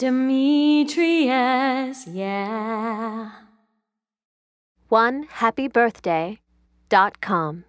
Demetrious, yeah. 1happybirthday.com